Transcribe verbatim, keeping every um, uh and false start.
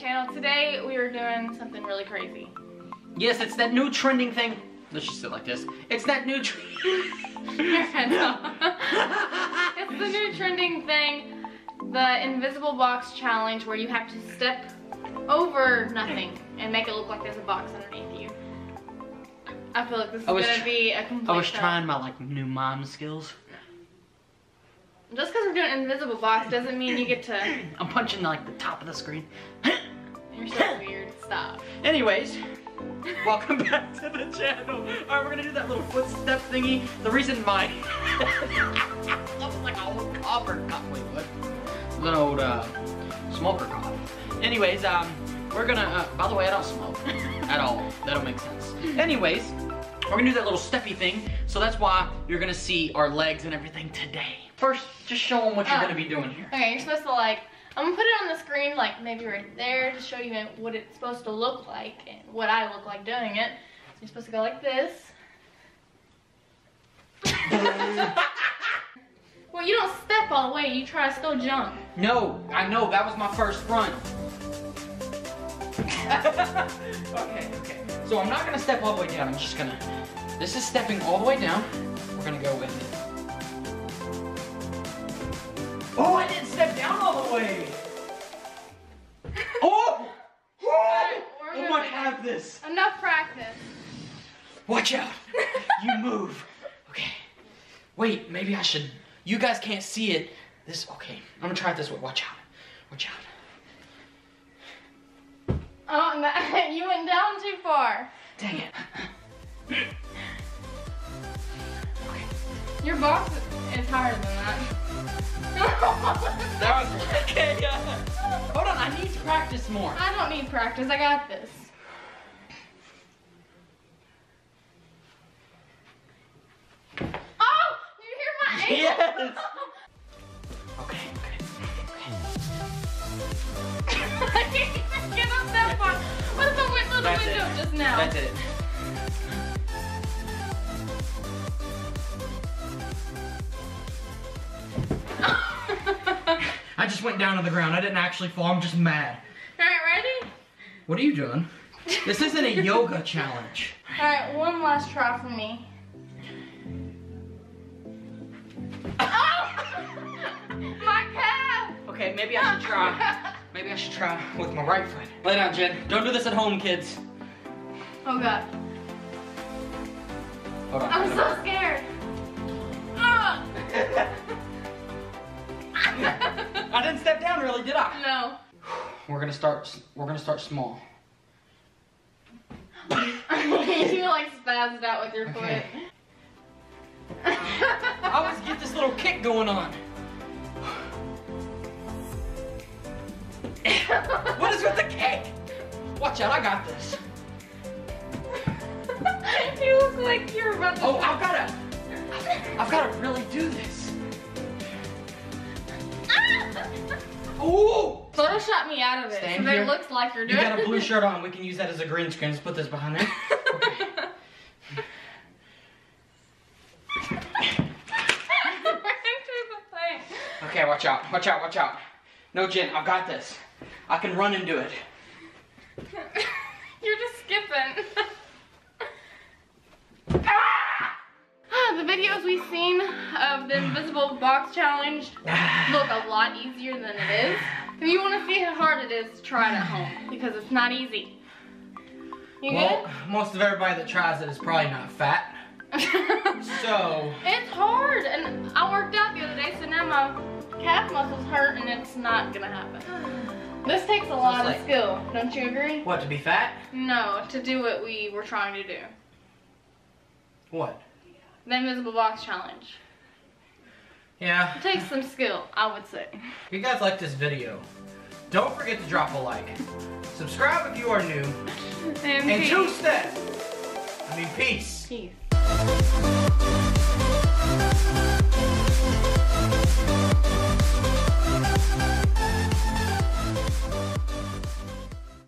channel. Today we are doing something really crazy. Yes, it's that new trending thing. Let's just sit like this. It's that new tr It's the new trending thing, the invisible box challenge, where you have to step over nothing and make it look like there's a box underneath you. I feel like this is gonna be a complete I was step. trying my like new mom skills. Just because we're doing invisible box doesn't mean you get to... I'm punching like the top of the screen. You're so weird. Stop. Anyways, welcome back to the channel. Alright, we're gonna do that little footstep thingy. The reason my... that was like a whole copper cop. Wait, what? Little old uh, smoker cop. Anyways, um, we're gonna... Uh, by the way, I don't smoke at all. That don't make sense. Anyways, we're gonna do that little steppy thing. So that's why you're gonna see our legs and everything today. First, just show them what you're oh. gonna be doing here. Okay, you're supposed to like, I'm gonna put it on the screen, like maybe right there, to show you what it's supposed to look like and what I look like doing it. You're supposed to go like this. Well, you don't step all the way, you try to still jump. No, I know, that was my first run. Okay, okay. So I'm not gonna step all the way down, I'm just gonna, this is stepping all the way down. We're gonna go with it. Oh, I didn't step down all the way! Oh! Oh! I might have this! Enough practice. Watch out! You move. Okay. Wait, maybe I should... You guys can't see it. This... Okay. I'm gonna try it this way. Watch out. Watch out. Oh, no, you went down too far. Dang it. Okay. Your box is higher than that. That was okay. Yeah. Hold on, I need to practice more. I don't need practice. I got this. Oh, you hear my ankle? Yes. Okay. Okay. Okay. I can't even get up that far. What's the window? The window it. just now. That's it. I just went down to the ground. I didn't actually fall. I'm just mad. All right, ready? What are you doing? This isn't a yoga challenge. All right, one last try for me. Oh! My calf! Okay, maybe I should try. Maybe I should try with my right foot. Lay down, Jen. Don't do this at home, kids. Oh, God. Hold on. I'm so burn. scared. Oh! I didn't step down really, did I? No. We're gonna start. We're gonna start small. You like spazzed out with your okay. foot. I always get this little kick going on. What is with the kick? Watch out! I got this. You look like you're about to. Oh, I've gotta. I've gotta really do this. Ooh! Photoshop me out of it. Stand so that it looks like you're doing it. You got a blue shirt on. We can use that as a green screen. Let's put this behind there. Okay. Okay, watch out. Watch out. Watch out. No, Jen, I've got this. I can run and do it. You're just skipping. The videos we've seen of the invisible box challenge look a lot easier than it is. If you want to see how hard it is, try it at home, because it's not easy. You well, good? Most of everybody that tries it is probably not fat. So... It's hard, and I worked out the other day, so now my calf muscles hurt, and it's not going to happen. This takes a lot like, of skill, don't you agree? What, to be fat? No, to do what we were trying to do. What? The invisible box challenge. Yeah. It takes some skill, I would say. If you guys like this video, don't forget to drop a like. Subscribe if you are new. And, and two steps. I mean, peace. Peace.